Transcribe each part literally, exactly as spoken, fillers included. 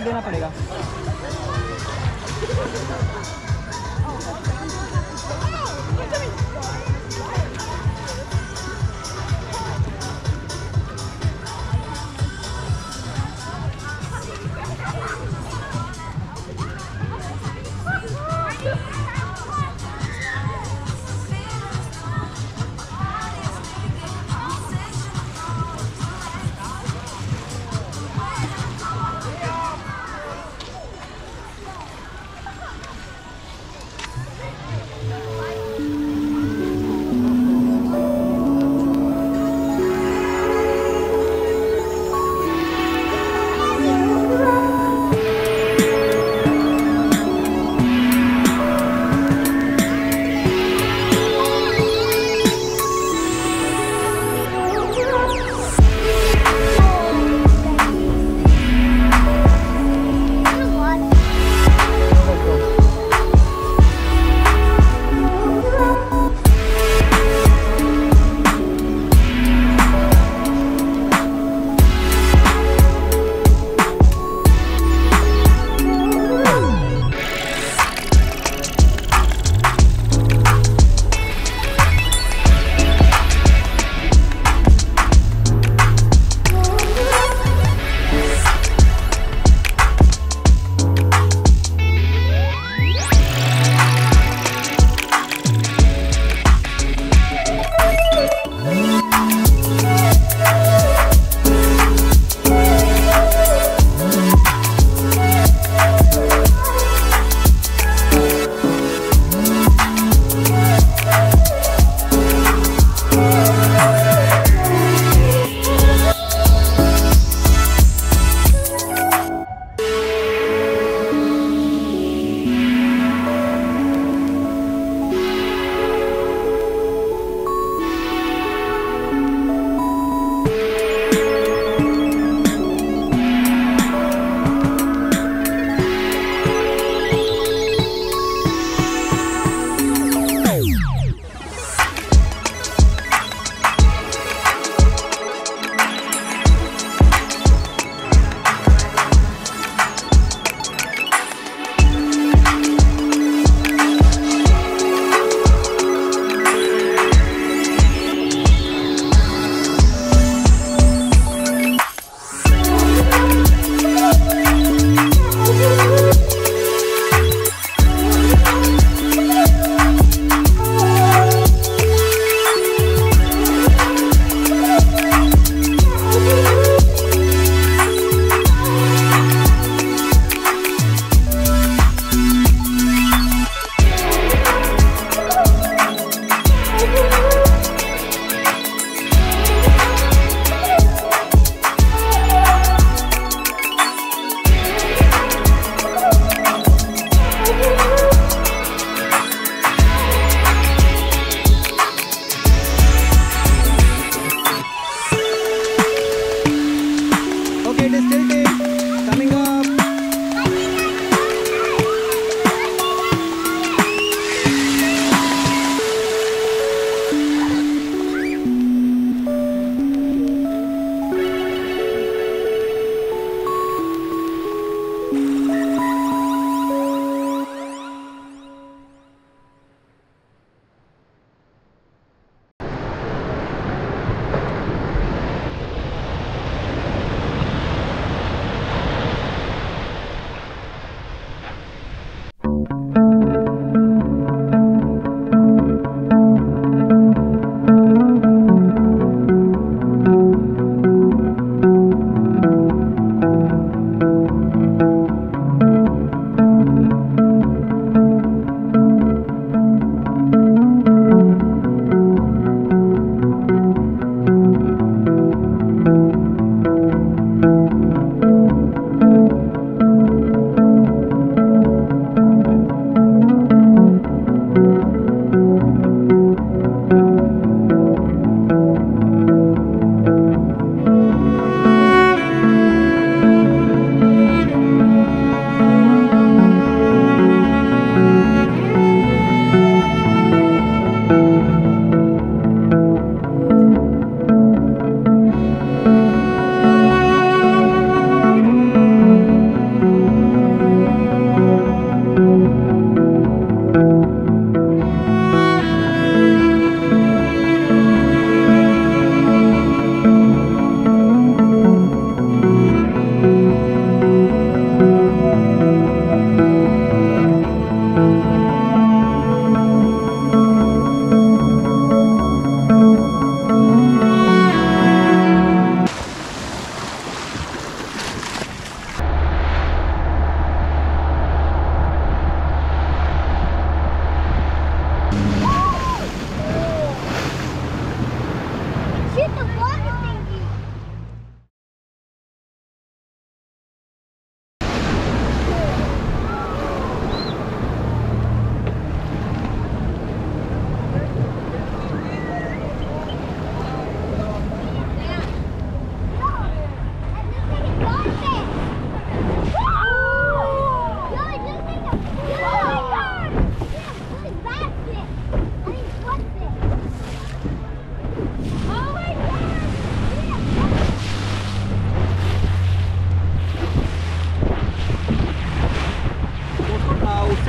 Start देना पड़ेगा।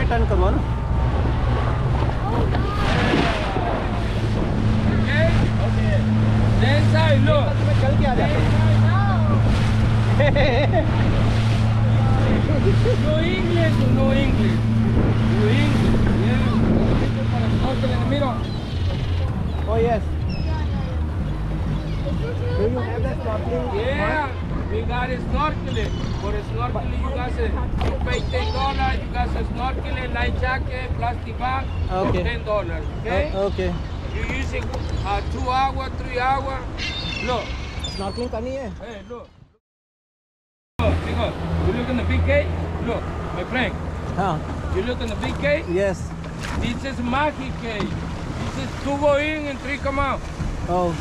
turn, come on. Okay? Okay. Then side, look. No English, no English. No English. Yeah. Okay, let me know. Oh, yes. Do you have the snorkeling? Yeah, we got a snorkeling. For a snorkeling, you got a fifteen dollars, you got a snorkeling, light jacket, plastic bag, okay. ten dollars. Okay? Uh, okay. You're using uh, two hours, three hours. Look. Snorkeling, can you? Hey, look. Look, look. You look in the big gate? Look, my friend. Huh? You look in the big gate? Yes. This is Magic Gate. This is two go in and three come out. Oh.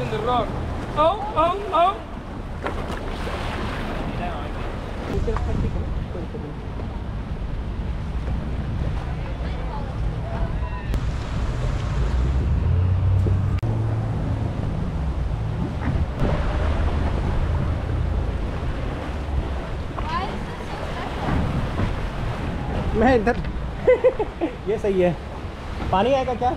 In the road. Oh, oh, oh! मैं इधर ये सही है पानी आएगा क्या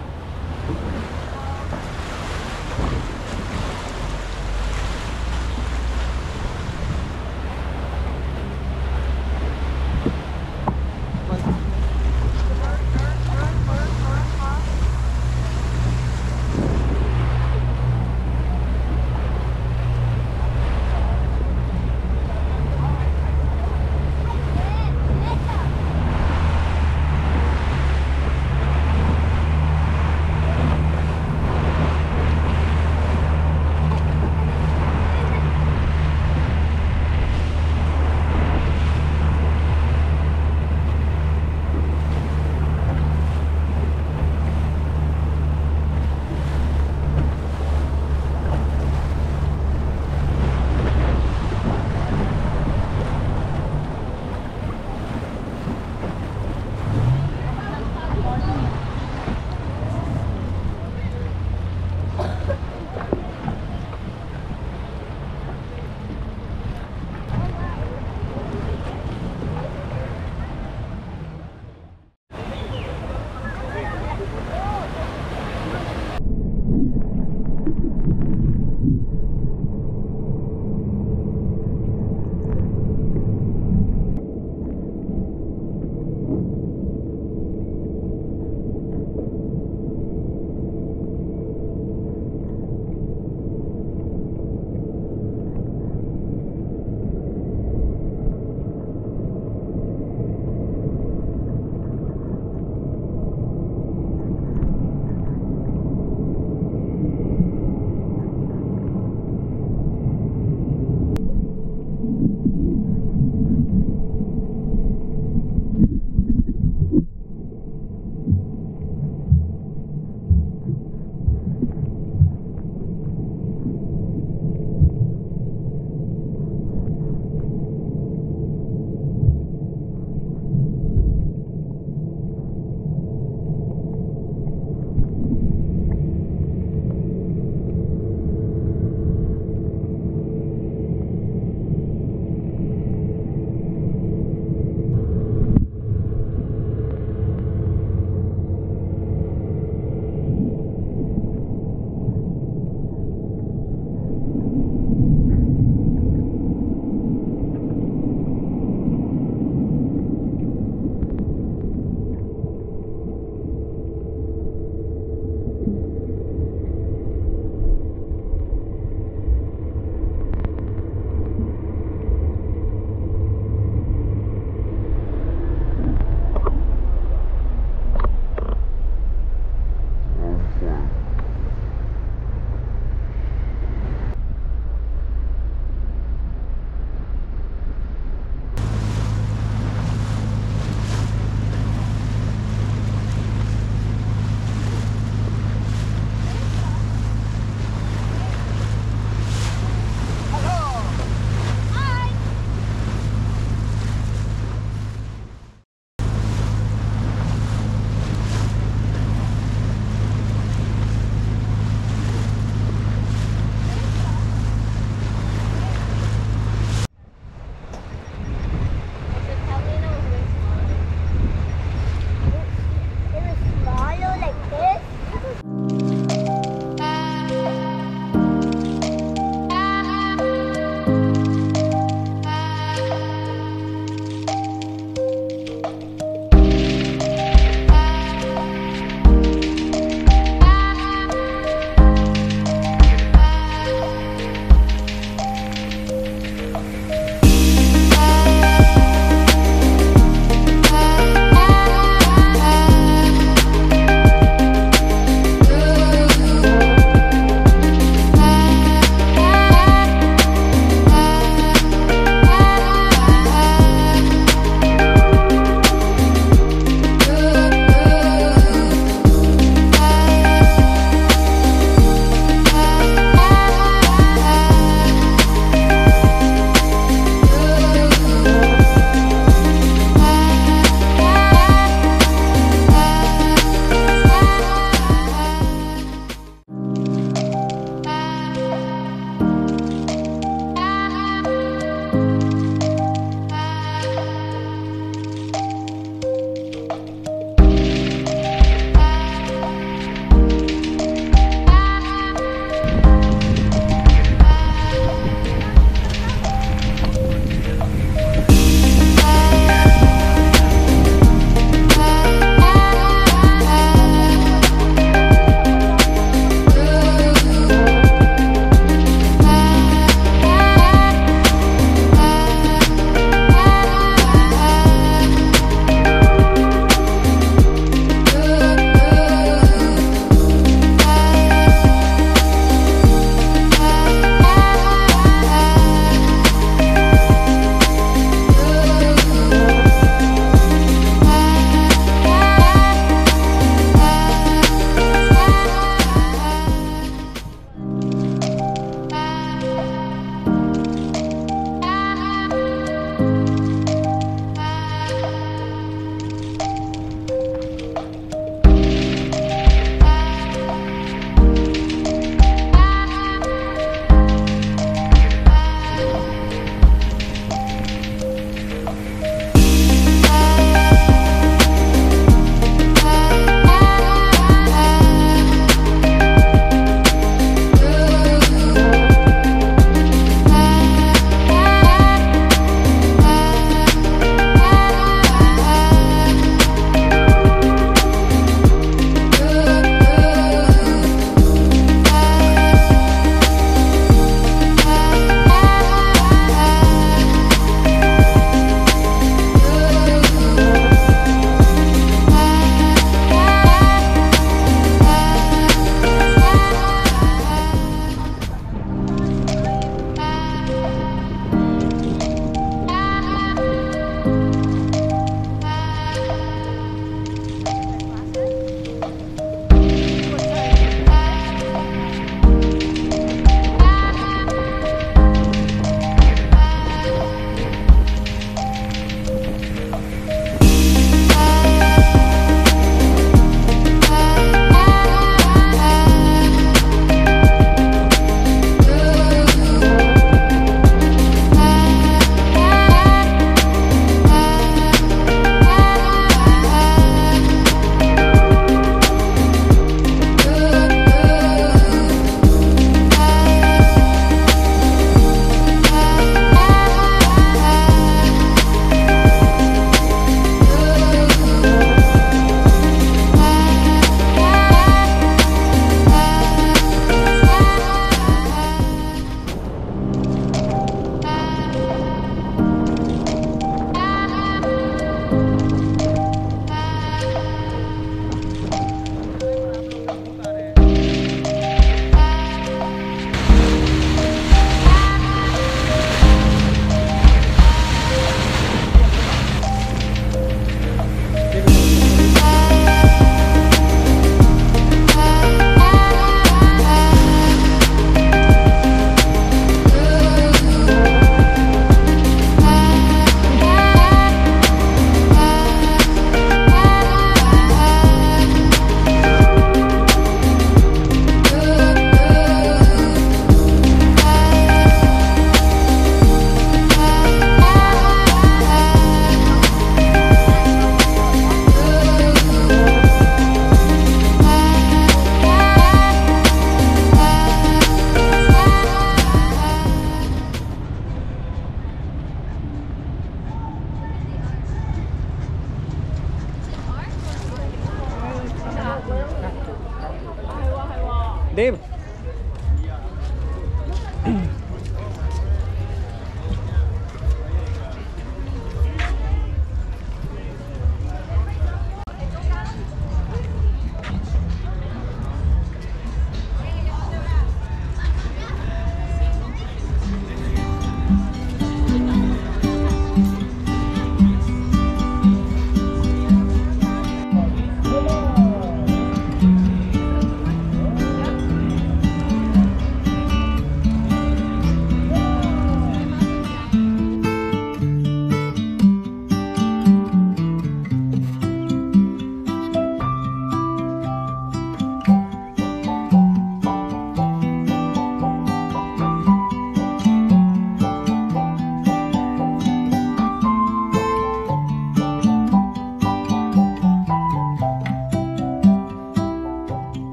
Dave.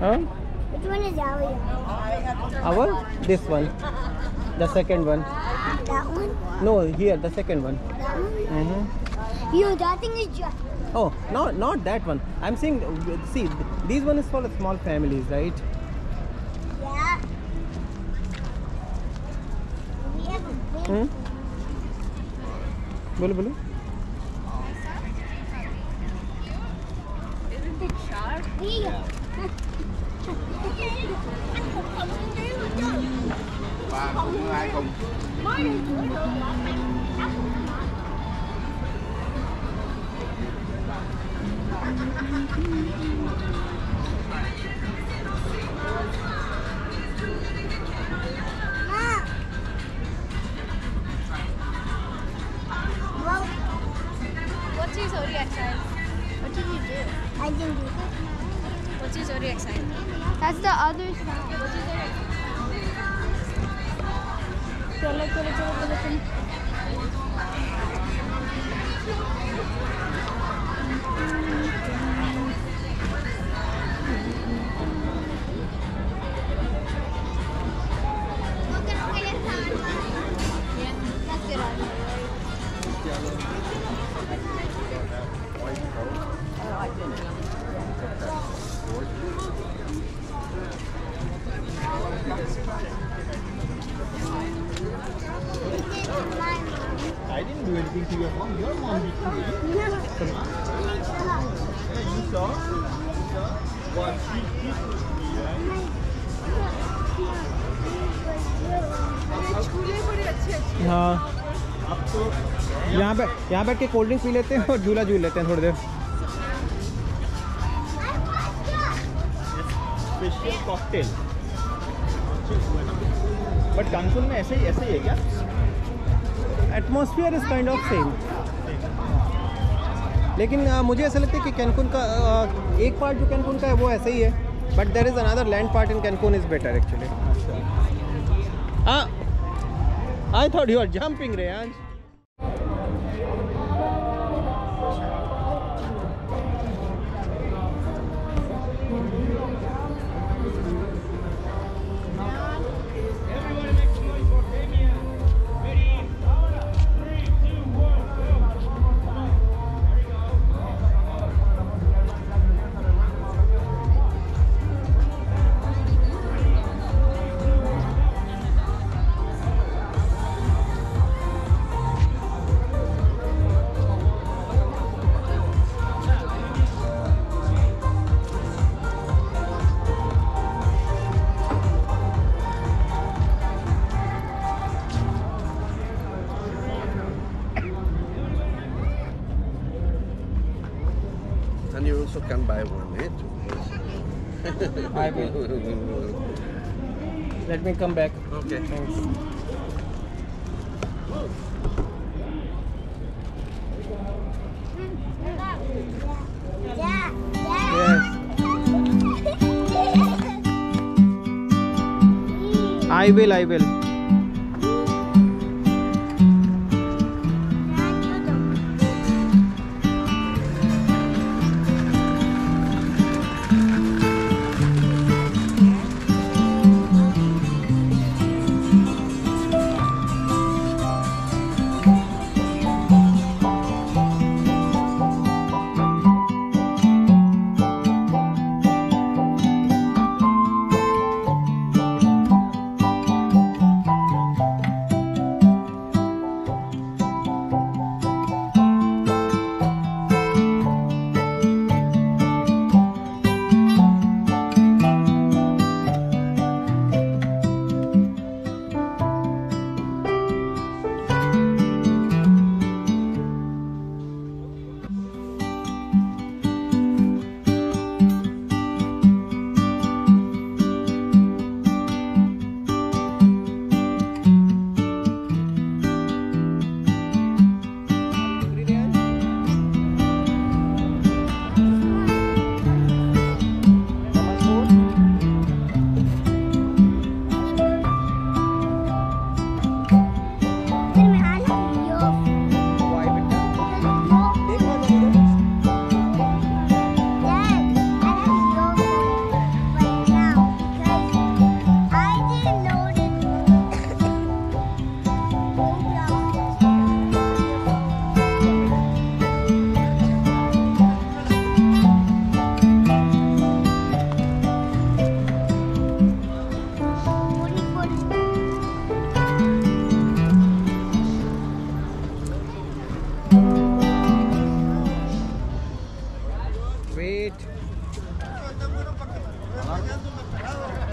Huh? Which one is our yard? Our? This one. The second one. That one? No, here, the second one. That one? Mm-hmm. You, that thing is just... Oh, no, not that one. I'm saying, see, these one is for the small families, right? Yeah. We have a big... Hmm? Bolo, bolo. Ba cùng với ai cùng? Mới đi sửa đường là phải đắp cũng mệt. Mom. What is your reaction? What did you do? I didn't do that. What is your reaction? That's the other side. What is your reaction? चलो चलो चलो चलो चलो I didn't do anything to your mom. Your mom did you? Come on. Yeah, you saw. You saw what she did to me, right? हाँ. अब तो यहाँ पे यहाँ बैठ के कोल्ड ड्रिंक पी लेते हैं और झूला झूल लेते हैं थोड़ी देर. Special cocktail. But Cancun में ऐसे ही ऐसे ही है क्या? Atmosphere is kind of same. लेकिन uh, मुझे ऐसा लगता है कि Cancun का uh, एक पार्ट जो Cancun का है वो ऐसा ही है. But there is another land part in Cancun is better actually. Ah, I thought you were jumping, Rayanj. And you also can buy one, eh? I will. Let me come back. Okay. Thanks. Yeah. Yes. I will. I will. Wait. están buenos para que vayan.